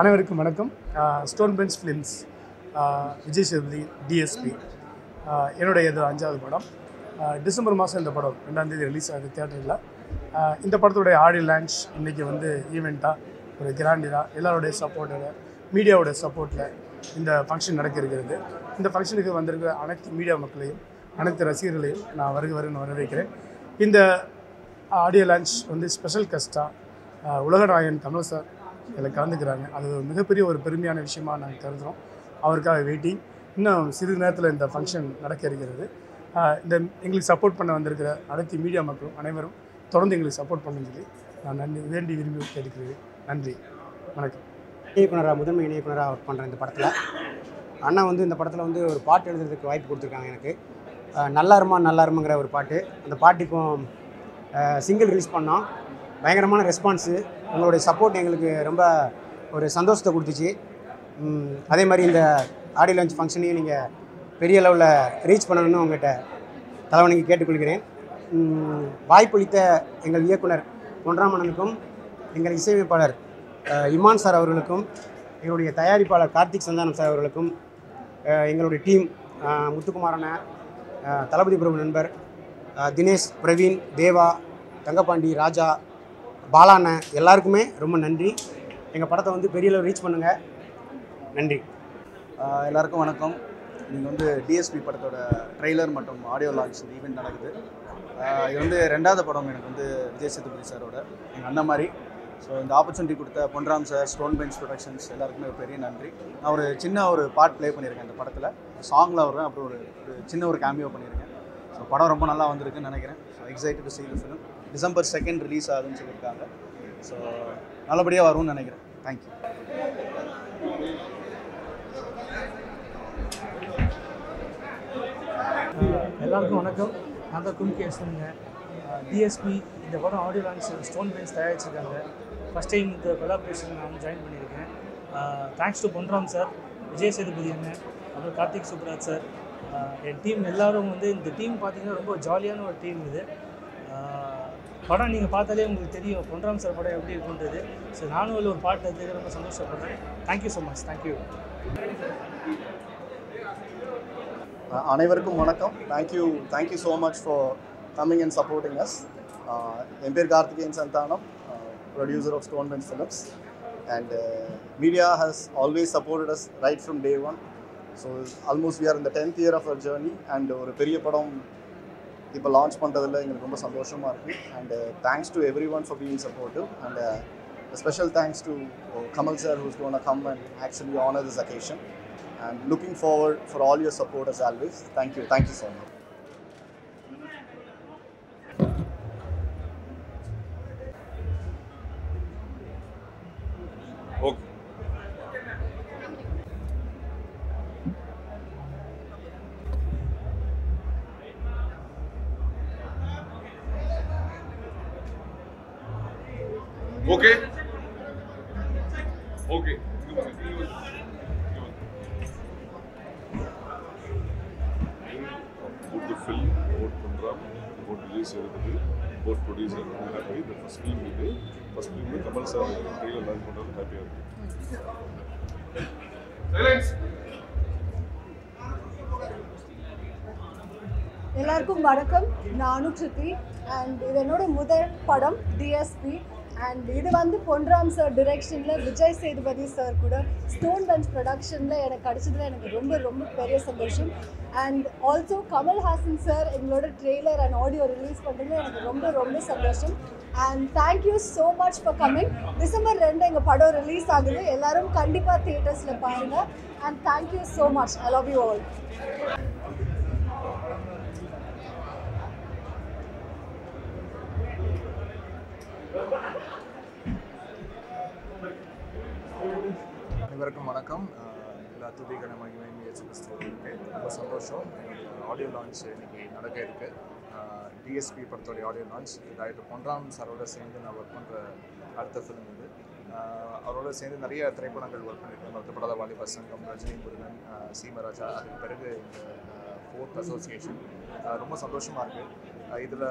அனைவருக்கும் வணக்கம். Stone Bench Films, Vijay Sethupathi, DSP, என்னுடைய இது 5வது படம். டிசம்பர் மாதம் இந்த படம் 2ஆம் தேதி ரிலீஸ் ஆகுது தியேட்டரில். இந்த படத்துடைய ஆடியோ லான்ச் இன்றைக்கி ஈவெண்ட்டாக ஒரு கிராண்டியாக எல்லாருடைய சப்போர்ட்டில், மீடியாவோட சப்போர்ட்டில் இந்த ஃபங்க்ஷன் நடக்க இருக்கிறது. இந்த ஃபங்க்ஷனுக்கு வந்திருக்கிற அனைத்து மீடியா மக்களையும், அனைத்து ரசிகர்களையும் நான் வருகிறேன்னு வரவேற்கிறேன். இந்த ஆடியோ லான்ச் ஸ்பெஷல் கெஸ்ட்டாக உலகநாயகன் கமல் சார் இதில் கலந்துக்கிறாங்க. அது மிகப்பெரிய ஒரு பெருமையான விஷயமாக நாங்கள் கருதுகிறோம். அவருக்காக வெயிட்டிங். இன்னும் சிறிது நேரத்தில் இந்த ஃபங்க்ஷன் நடக்க இருக்கிறது. இந்த எங்களுக்கு சப்போர்ட் பண்ண வந்திருக்கிற அனைத்து மீடியா மக்களும் அனைவரும் தொடர்ந்து எங்களுக்கு சப்போர்ட் பண்ணுன்னு சொல்லி நான் விரும்பி கேட்டுக்கிறேன். நன்றி, வணக்கம். இயக்குனராக, முதன்மை இயக்குனராக ஒர்க் பண்ணுறேன் இந்த படத்தில். அண்ணா இந்த படத்தில் ஒரு பாட்டு எழுதுறதுக்கு வாய்ப்பு கொடுத்துருக்காங்க. எனக்கு நல்லாருமா நல்லாருமாங்கிற ஒரு பாட்டு. அந்த பாட்டுக்கும் சிங்கிள் ரிலீஸ் பண்ணோம். பயங்கரமான ரெஸ்பான்ஸு. உங்களுடைய சப்போர்ட் எங்களுக்கு ரொம்ப ஒரு சந்தோஷத்தை கொடுத்துச்சு. அதே மாதிரி இந்த ஆடியோ லான்ச் ஃபங்க்ஷனையும் நீங்கள் பெரிய லெவலில் ரீச் பண்ணணும்னு உங்கள்கிட்ட தலைவனுக்கு கேட்டுக்கொள்கிறேன். வாய்ப்பளித்த எங்கள் இயக்குனர் பொன்ராமனுக்கும், எங்கள் இசையமைப்பாளர் இமான் சார் அவர்களுக்கும், எங்களுடைய தயாரிப்பாளர் கார்த்திக் சந்தானம் சார் அவர்களுக்கும், எங்களுடைய டீம் முத்துக்குமாரனை, தளபதி பிரபு நண்பர், தினேஷ், பிரவீன், தேவா, தங்கப்பாண்டி, ராஜா, பாலாண்ண, எல்லாருக்குமே ரொம்ப நன்றி. எங்கள் படத்தை பெரிய அளவு ரீச் பண்ணுங்கள். நன்றி. எல்லாருக்கும் வணக்கம். நீங்கள் டிஎஸ்பி படத்தோட ட்ரெய்லர் மற்றும் ஆடியோ லான்ச் ஈவெண்ட் நடக்குது. இது 2வது படம் எனக்கு விஜய் சேதுபதி சாரோட எங்கள் அண்ணன் மாதிரி. ஸோ இந்த ஆப்பர்ச்சுனிட்டி கொடுத்த Ponram sir, Stone Bench Productions எல்லாருக்குமே பெரிய நன்றி. நான் ஒரு சின்ன பார்ட் ப்ளே பண்ணியிருக்கேன் இந்த படத்தில். சாங்கில் வருவேன். அப்புறம் ஒரு சின்ன கேமியோ பண்ணியிருக்கேன். ஸோ படம் ரொம்ப நல்லா வந்திருக்குன்னு நினைக்கிறேன். So excited to see the film. December 2nd release ஆகுதுன்னு சொல்லியிருக்காங்க. ஸோ நல்லபடியாக வரும்னு நினைக்கிறேன். தேங்க்யூ. எல்லாருக்கும் வணக்கம். நான் தான் கும்கே சொல்லுங்க. டிஎஸ்பி இந்த படம் ஆடியோ லான்ச் ஸ்டோன் பெஞ்ச் தயாரிச்சிருக்காங்க. ஃபஸ்ட் டைம் இந்த கொலாபரேஷன் நான் ஜாயின் பண்ணியிருக்கேன். Thanks to Ponram sir, Vijay Sethupathi அண்ணன், அப்புறம் கார்த்திக் சுப்ராஜ் சார், என் டீம் எல்லோரும். இந்த டீம் பார்த்திங்கன்னா ரொம்ப ஜாலியான ஒரு டீம். இது படம் நீங்கள் பார்த்தாலே உங்களுக்கு தெரியும் பொன்ராம் சார் படம் எப்படி இருக்குன்றது. ஸோ நானும் ஒரு பாட்டு எடுத்துக்க ரொம்ப சந்தோஷப்படுறேன். Thank you so much. தேங்க்யூ. அனைவருக்கும் வணக்கம். Thank you so much for coming and supporting us. என் பேர் Karthikeyan Santhanam, producer of Stone Bench Films. And media has always supported us right from day 1. So almost we are இந்த 10th year of our journey. And ஒரு பெரிய படம் இப்போ launch பண்ணுறதுல எங்களுக்கு ரொம்ப சந்தோஷமாக இருக்குது. And thanks to everyone for being supportive. And special thanks to Kamal sir who's gonna come and actually honour this occasion. And looking forward for all your support as always. Thank you so much. Okay, okay both the film, both Ponram, both Vijay Sethupathi, both producer and happy. The first film with Kamal sir trailer launch பண்ணது happy ஆகுது. Silence. எல்லாருக்கும் வணக்கம். நானு கிருதி. and இதனோட முதல் படம் DSP. And இது Ponram sir டிரெக்ஷனில், விஜய் சேதுபதி சார் கூட ஸ்டோன் பெஞ்ச் ப்ரொடக்ஷனில் எனக்கு கிடச்சதுல எனக்கு ரொம்ப ரொம்ப பெரிய சந்தோஷம். And also Kamal Haasan sir எங்களோட ட்ரெய்லர் அண்ட் ஆடியோ ரிலீஸ் பண்ணுறதுல எனக்கு ரொம்ப ரொம்ப சந்தோஷம். And thank you so much for coming. December 2 எங்கள் படம் ரிலீஸ் ஆகுது. எல்லோரும் கண்டிப்பாக தியேட்டர்ஸில் பாருங்கள். And thank you so much. I love you all. அனைவருக்கும் வணக்கம். எல்லா துதிக்கான மகிமையும் இருக்குது. ரொம்ப சந்தோஷம். ஆடியோ லான்ச் இன்றைக்கி நடக்க இருக்குது. டிஎஸ்பி படத்தோடைய ஆடியோ லான்ச். டாக்டர் பொன்ராம் சாரோட சேர்ந்து நான் ஒர்க் பண்ணுற அடுத்த ஃபிலிம் இது. அவரோட சேர்ந்து நிறைய திரைப்படங்கள் ஒர்க் பண்ணியிருக்கேன். மற்ற படத்தில் வாலிபா சங்கம், ரஜினி முருகன், சீமராஜா, அதுக்கு பிறகு 4th அசோசியேஷன். ரொம்ப சந்தோஷமாக இருக்குது. இதில்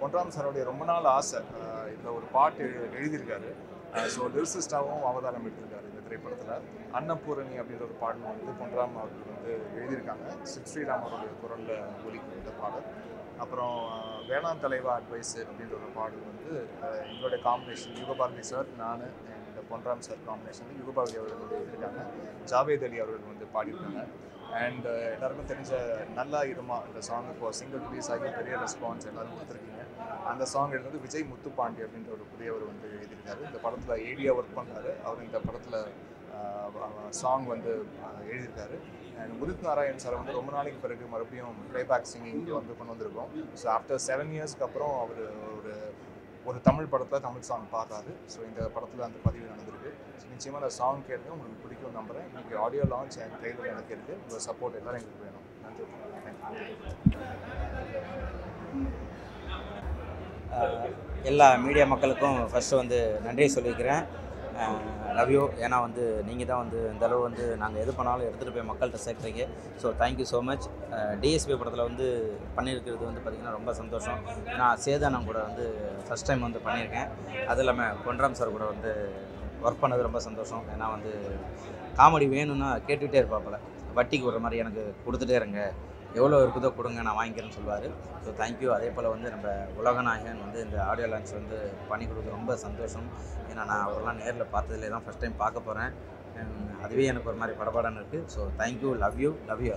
பொன்ராம் சாரோடைய ரொம்ப நாள் ஆசை. இதில் ஒரு பாட்டு எழுதியிருக்காரு. So lyricist-ஆவும் அவதாரம் எடுத்திருக்காரு இந்த திரைப்படத்தில். அன்னபூரணி அப்படின்ற ஒரு பாடல் வந்து பொன்ராம் அவர்கள் வந்து எழுதியிருக்காங்க. ஸ்ரீராம் அவருடைய குரலில் ஒலிக்கும் இந்த பாடல். அப்புறம் வேளாண் தலைவா அட்வைஸர் அப்படின்ற ஒரு பாடல் வந்து எங்களுடைய காம்பினேஷன் யுகபாரதி சார், நான் இந்த பொன்ராம் சார் காம்பினேஷன் வந்து யுகபாரதி அவர்கள் வந்து எழுதியிருக்காங்க. ஜாவேத் அலி அவர்கள் வந்து பாடியிருக்காங்க. அண்ட் எல்லாருக்கும் தெரிஞ்ச நல்லா இருமா இந்த சாங்குக்கு ஒரு சிங்கிள் ரிலீஸ் ஆகி பெரிய ரெஸ்பான்ஸ் எல்லாரும் கொடுத்துருக்கீங்க. அந்த சாங் எழுதுறது விஜய் முத்துப்பாண்டி அப்படின்ற ஒரு புதியவர் வந்து எழுதியிருக்காரு. இந்த படத்தில் ஏடியா ஒர்க் பண்ணுறாரு அவர். இந்த படத்தில் சாங் வந்து எழுதியிருக்காரு. அண்ட் முதித் நாராயண் சார் வந்து ரொம்ப நாளைக்கு பிறகு மறுபடியும் ப்ளேபேக் சிங்கிங் வந்து கொண்டு வந்திருக்கோம். ஸோ ஆஃப்டர் 7 இயர்ஸ்க்கு அப்புறம் அவர் ஒரு தமிழ் படத்தில் தமிழ் சாங் பார்த்தாரு. ஸோ இந்த படத்தில் அந்த பதிவு நடந்திருக்கு. ஸோ நிச்சயமாக அந்த சாங் கேட்டு உங்களுக்கு பிடிக்கும் நம்புகிறேன். இன்னைக்கு ஆடியோ லான்ச் அண்ட் ட்ரெய்லர் எனக்கு இருக்குது. உங்கள் சப்போர்ட் எல்லோரும் எங்களுக்கு வேணும். நன்றி. எல்லா மீடியா மக்களுக்கும் ஃபஸ்ட்டு வந்து நன்றியை சொல்லிக்கிறேன். Love you. ஏன்னா வந்து நீங்கள் தான் வந்து இந்தளவு வந்து நாங்கள் எது பண்ணாலும் எடுத்துகிட்டு போய் மக்கள்கிட்ட சேர்க்குறீங்க. So thank you so much. DSP படத்தில் வந்து பண்ணியிருக்கிறது வந்து பார்த்திங்கன்னா ரொம்ப சந்தோஷம். நான் சேதானம் கூட வந்து ஃபஸ்ட் டைம் வந்து பண்ணியிருக்கேன். அது இல்லாமல் பொன்ராம் சார் கூட வந்து ஒர்க் பண்ணது ரொம்ப சந்தோஷம். ஏன்னா வந்து காமெடி வேணும்னா கேட்டுகிட்டே இருப்பாப்பில். வட்டிக்கு விடுற மாதிரி எனக்கு கொடுத்துட்டே இருங்க, எவ்வளோ இருக்குதோ கொடுங்க, நான் வாங்கிக்கிறேன்னு சொல்லுவார். So thank you. அதே போல் வந்து நம்ம உலகநாயகன் வந்து இந்த ஆடியோ லான்ச் வந்து பண்ணி கொடுக்க ரொம்ப சந்தோஷம். ஏன்னா நான் அவரெல்லாம் நேரில் பார்த்ததுலேயே தான் ஃபஸ்ட் டைம் பார்க்க போகிறேன். அதுவே எனக்கு ஒரு மாதிரி படபாடான்னு இருக்குது. So thank you. Love you. Love you.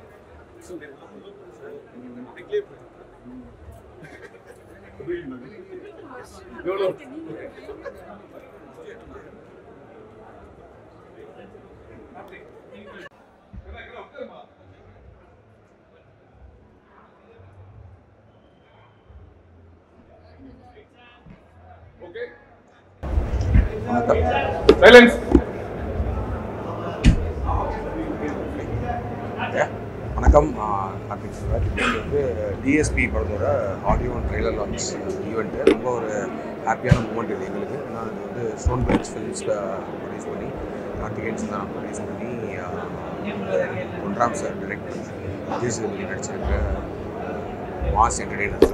Silence. வணக்கம். கார்த்திக் சுப்பராஜ். இது வந்து டிஎஸ்பி படத்தோட audio and trailer launch event. ரொம்ப ஒரு ஹாப்பியான மூமெண்ட் இது எங்களுக்கு. ஏன்னா அது வந்து ஸ்டோன் பெஞ்ச் ஃபில்ம்ஸில் ப்ரொடியூஸ் பண்ணி கார்த்திகேயன் தான் ப்ரொடியூஸ் பண்ணி பொன்ராம் சார் டைரக்ட் பண்ணி விஜய் சேதுபதி நடிச்சிருக்க மாஸ் என்டர்டெய்னர்.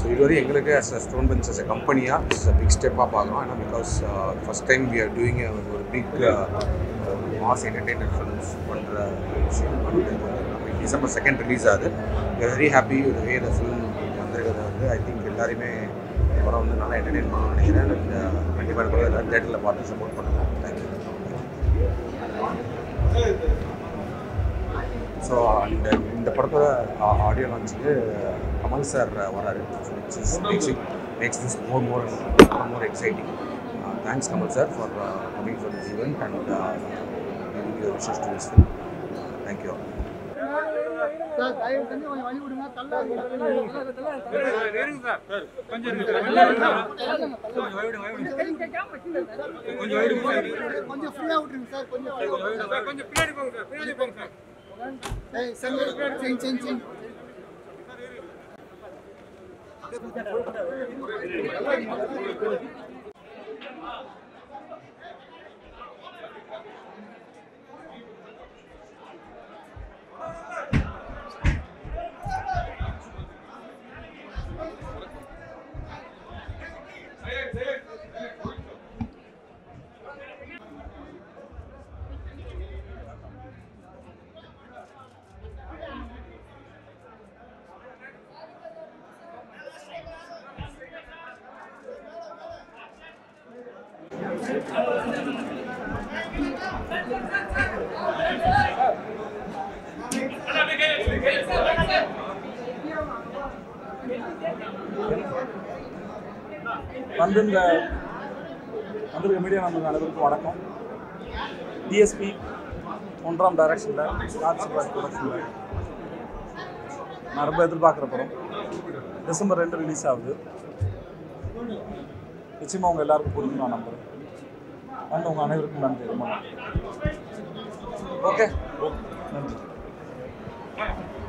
ஸோ இதுவரை எங்களுக்கு as a Stone Bench as a கம்பெனியாக இட்ஸ் அ பிக் ஸ்டெப்பாக பார்க்குறோம். ஏன்னா because first time we are doing ஒரு பிக் மாஸ் என்டர்டெய்னர் ஃபிலிம்ஸ் பண்ணுற விஷயம் பண்ணுறது. December 2nd ரிலீஸ் ஆகுது. We very happy with way the film வந்திருக்கிறது. வந்து ஐ திங்க் எல்லாருமே படம் வந்து நல்லா என்டர்டெயின் பண்ணணும்னு நினைக்கிறேன். இந்த 25 கூட எல்லாரும் தேட்டரில் பார்த்து சப்போர்ட் பண்ணுவோம். தேங்க்யூ. ஸோ அந்த இந்த படத்தோட ஆடியோ லான்ச்சுக்கு கமல் சார் வராரு. Makes this more exciting. Thanks Kamal sir for coming for this event and wishes to this film. Thank you. வந்திருக்க மீடியா நண்பர்கள் அனைவருக்கும் வணக்கம். டிஎஸ்பி பொன்ராம் டைரக்ஷனில் கார்த்திக் சுப்பராஜ் ப்ரொடக்ஷனில் நான் ரொம்ப எதிர்பார்க்குற படம். டிசம்பர் 2 ரிலீஸ் ஆகுது. நிச்சயமாக உங்கள் எல்லாருக்கும் பிடிக்கும் நான் நம்புகிறேன். அண்ட் உங்கள் அனைவருக்கும் நன்றி. ஓகே, நன்றி.